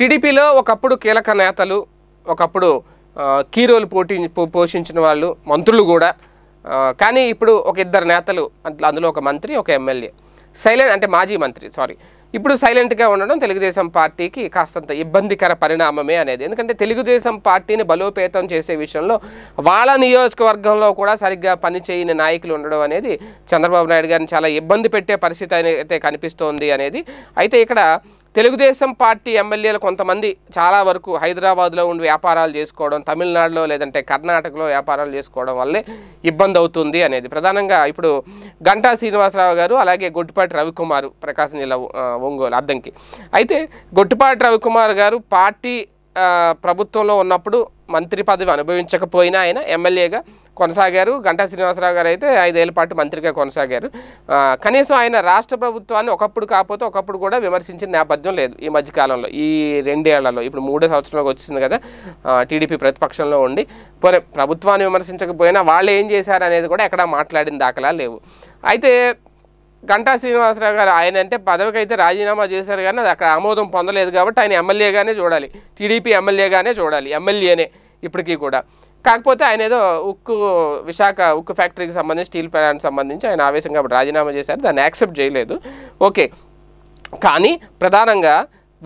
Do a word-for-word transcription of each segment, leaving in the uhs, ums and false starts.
టీడీపీలో ఒకప్పుడు కీలక నేతలు ఒకప్పుడు కీ రోల్ పోషించిన వాళ్ళు మంత్రులు కూడా కానీ ఇప్పుడు ఒక ఇద్దరు నేతలు అందులో ఒక మంత్రి ఒక ఎమ్మెల్యే సైలెంట్ అంటే మాజీ మంత్రి సారీ ఇప్పుడు సైలెంట్ గా ఉండడం తెలుగుదేశం పార్టీకి కాస్తంత ఇబ్బందికర పరిణామమే అనేది ఎందుకంటే తెలుగుదేశం పార్టీని బలోపేతం చేసే విషయంలో వాళ్ళ నియోజకవర్గంలో కూడా సరిగ్గా పని చేయని నాయకులు ఉండడం అనేది చంద్రబాబు నాయుడు గారిని చాలా ఇబ్బంది పెట్టే పరిస్థితి అయితే కనిపిస్తోంది అనేది అయితే ఇక్కడ తెలుగుదేశం పార్టీ ఎమ్మెల్యేలు కొంతమంది చాలా వరకు హైదరాబాద్లో ఉండి వ్యాపారాలు చేసుకోవడం తమిళనాడులో లేదంటే కర్ణాటకలో వ్యాపారాలు చేసుకోవడం వల్లే ఇబ్బంది అవుతుంది అనేది ప్రధానంగా ఇప్పుడు గంటా శ్రీనివాసరావు గారు అలాగే గొట్టిపాటి రవికుమార్ ప్రకాశం జిల్లా ఒంగోలు అద్దంకి అయితే గొట్టిపాటి రవికుమార్ గారు పార్టీ ప్రభుత్వంలో ఉన్నప్పుడు మంత్రి పదవి అనుభవించకపోయినా ఆయన ఎమ్మెల్యేగా కొనసాగారు గంటా శ్రీనివాసరావు గారు అయితే ఐదేళ్ల పాటు మంత్రిగా కొనసాగారు కనీసం ఆయన రాష్ట్ర ప్రభుత్వాన్ని ఒకప్పుడు కాకపోతే ఒకప్పుడు కూడా విమర్శించిన నేపథ్యం లేదు ఈ మధ్యకాలంలో ఈ రెండేళ్లలో ఇప్పుడు మూడో సంవత్సరంలోకి వచ్చింది కదా టీడీపీ ప్రతిపక్షంలో ఉండి పోనీ ప్రభుత్వాన్ని విమర్శించకపోయినా వాళ్ళు ఏం చేశారు అనేది కూడా ఎక్కడా మాట్లాడిన దాఖలా లేవు అయితే గంటా శ్రీనివాసరావు గారు ఆయన అంటే పదవికి అయితే రాజీనామా చేశారు కానీ అది అక్కడ ఆమోదం పొందలేదు కాబట్టి ఆయన ఎమ్మెల్యేగానే చూడాలి టీడీపీ ఎమ్మెల్యేగానే చూడాలి ఎమ్మెల్యేనే ఇప్పటికీ కూడా కాకపోతే ఆయన ఏదో ఉక్కు విశాఖ ఉక్కు ఫ్యాక్టరీకి సంబంధించి స్టీల్ ప్లాంట్కి సంబంధించి ఆయన ఆవేశం కాబట్టి రాజీనామా చేశారు దాన్ని యాక్సెప్ట్ చేయలేదు ఓకే కానీ ప్రధానంగా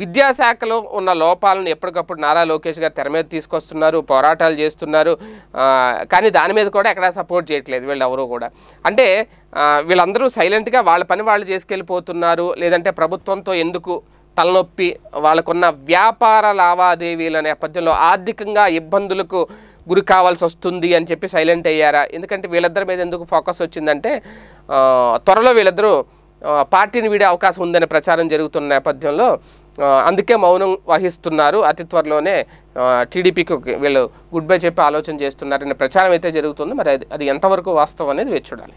విద్యాశాఖలో ఉన్న లోపాలను ఎప్పటికప్పుడు నారా లోకేష్ గారు తెర మీద తీసుకొస్తున్నారు పోరాటాలు చేస్తున్నారు కానీ దాని మీద కూడా ఎక్కడా సపోర్ట్ చేయట్లేదు వీళ్ళు ఎవరూ కూడా అంటే వీళ్ళందరూ సైలెంట్గా వాళ్ళ పని వాళ్ళు చేసుకెళ్ళిపోతున్నారు లేదంటే ప్రభుత్వంతో ఎందుకు తలనొప్పి వాళ్ళకున్న వ్యాపార లావాదేవీల నేపథ్యంలో ఆర్థికంగా ఇబ్బందులకు గురి కావాల్సి వస్తుంది అని చెప్పి సైలెంట్ అయ్యారా ఎందుకంటే వీళ్ళిద్దరి మీద ఎందుకు ఫోకస్ వచ్చిందంటే త్వరలో వీళ్ళిద్దరూ పార్టీని వీడే అవకాశం ఉందనే ప్రచారం జరుగుతున్న నేపథ్యంలో అందుకే మౌనం వహిస్తున్నారు అతి త్వరలోనే టీడీపీకి వీళ్ళు గుడ్ బై చెప్పి ఆలోచన చేస్తున్నారనే ప్రచారం అయితే జరుగుతుంది మరి అది ఎంతవరకు వాస్తవం అనేది వేచి చూడాలి